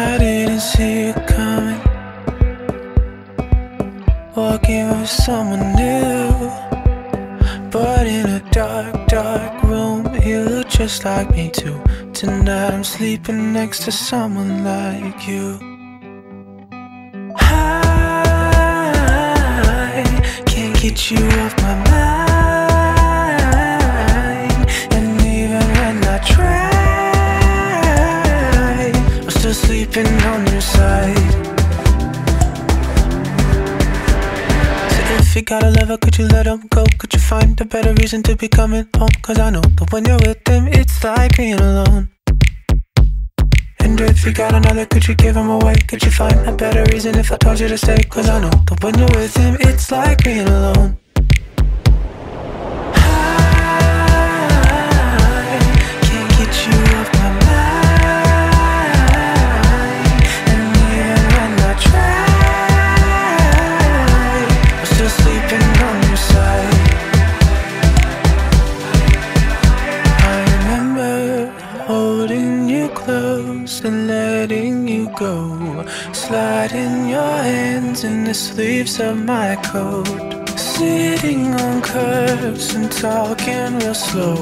I didn't see it coming. Walking with someone new, but in a dark, dark room. You look just like me too. Tonight I'm sleeping next to someone like you. I can't get you off my mind, and even when I try, I'm still sleeping on your side. If you got a lover, could you let him go? Could you find a better reason to be coming home? Cause I know that when you're with him, it's like being alone. And if you got another, could you give him away? Could you find a better reason if I told you to stay? Cause I know that when you're with him, it's like being alone. And letting you go, sliding your hands in the sleeves of my coat, sitting on curves and talking real slow.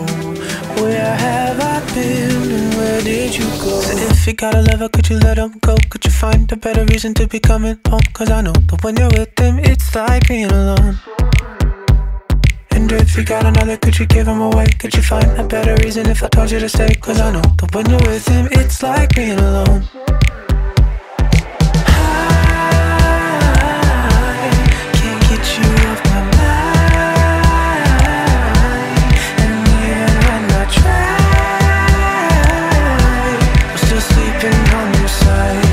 Where have I been and where did you go? So if you got a lover, could you let him go? Could you find a better reason to be coming home? Cause I know that when you're with him, it's like being alone. And if you got another, could you give him away? Could you find a better reason if I told you to stay? Cause I know that when you're with him, it's like being alone. I can't get you off my mind, and even when I try, I'm still sleeping on your side.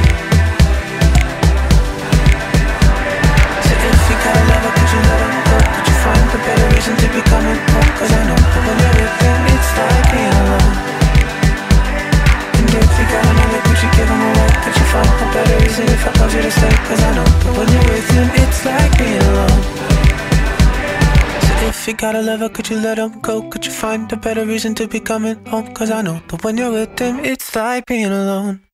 So if you got a lover, could you let him go? Could you find a better reason to be coming home? Cause I know that when you're with him, it's like being alone. And if you got another, could you give him away? Could you find a better reason if I told you to stay? Cause I know that when you're with him, it's like being alone. So if you got a lover, could you let him go? Could you find a better reason to be coming home? Cause I know that when you're with him, it's like being alone.